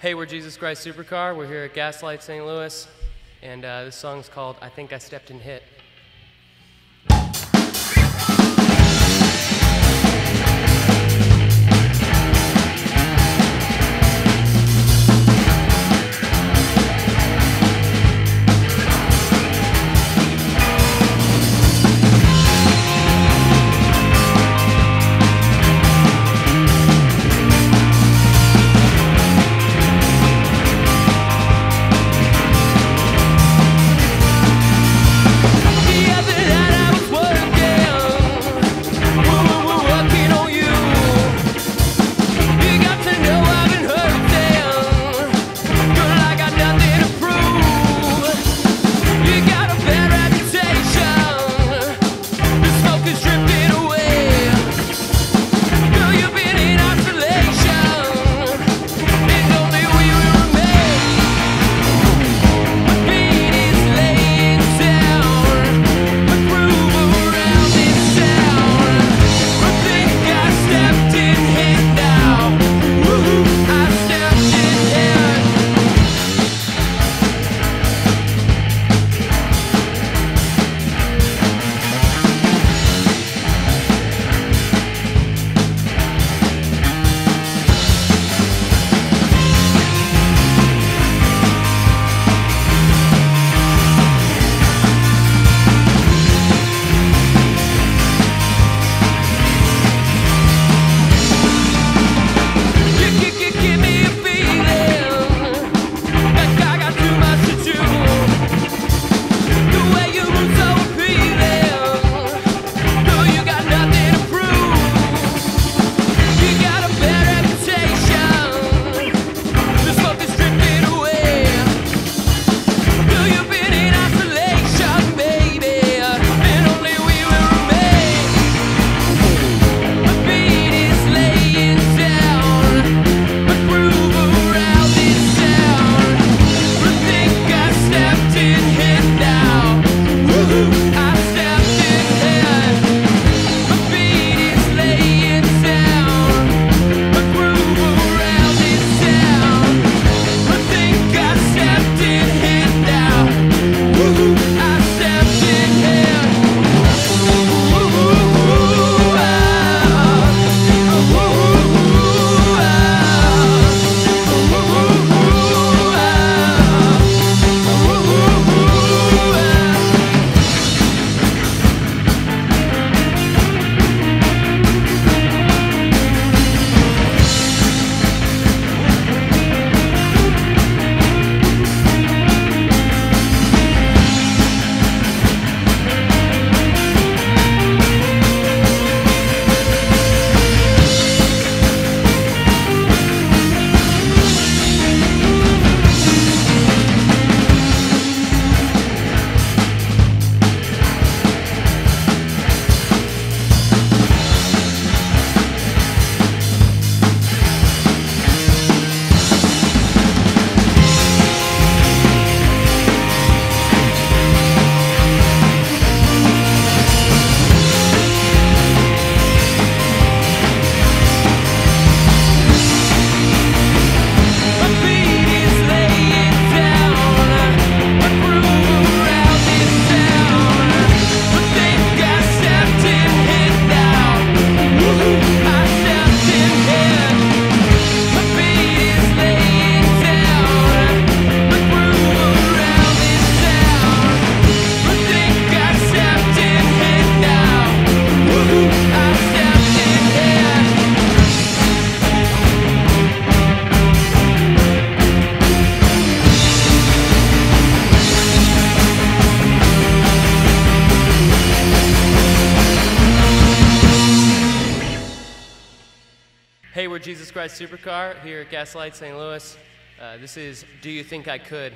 Hey, we're Jesus Christ Supercar. We're here at Gaslight St. Louis, and this song's called I Think I Stepped in Hit. Hey, we're Jesus Christ Supercar here at Gaslight St. Louis. This is Do You Think I Could?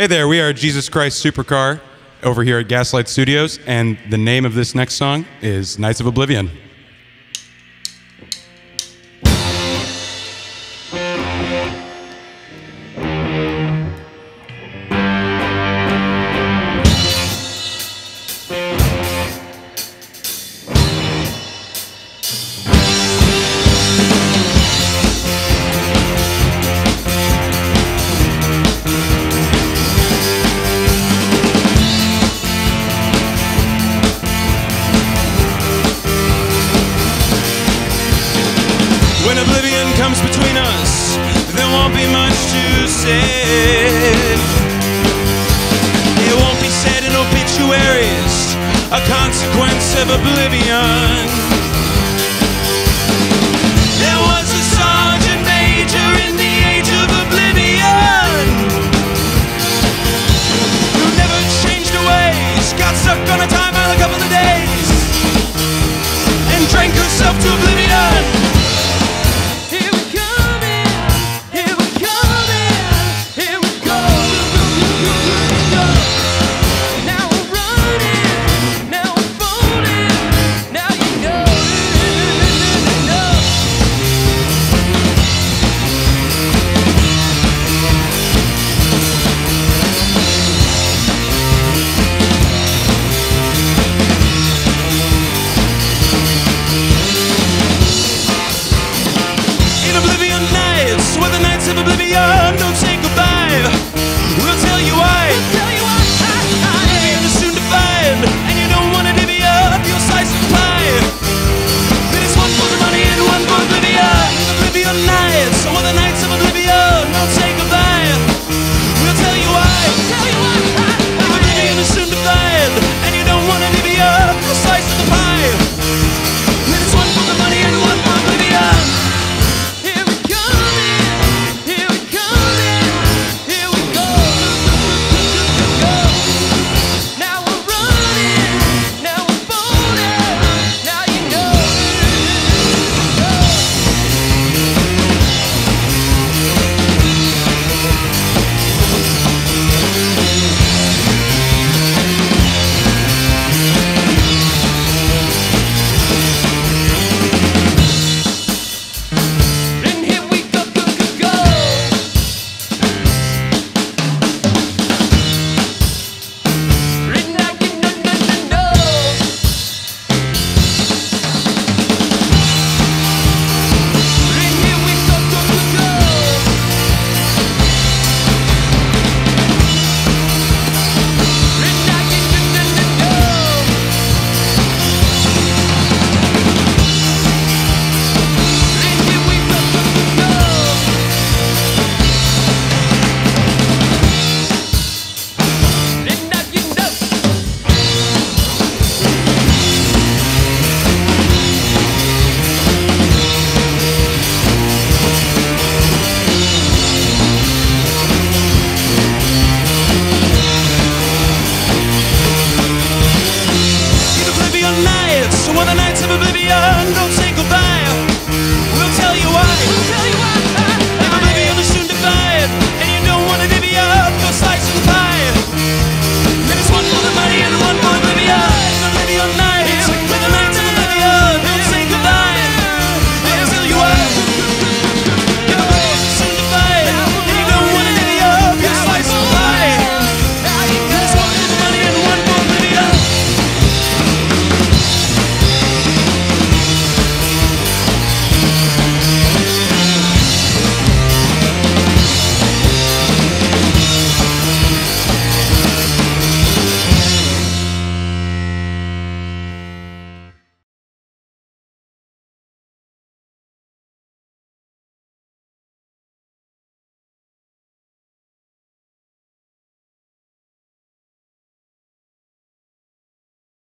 Hey there, we are Jesus Christ Supercar over here at Gaslight Studios, and the name of this next song is Knights of Oblivion. Between us, there won't be much to say. It won't be said in obituaries, a consequence of oblivion. There was a sergeant major in the age of oblivion who never changed her ways, got stuck on a time out a couple of days, and drank herself to oblivion. We're the Knights of Oblivion, don't say goodbye. We'll tell you why.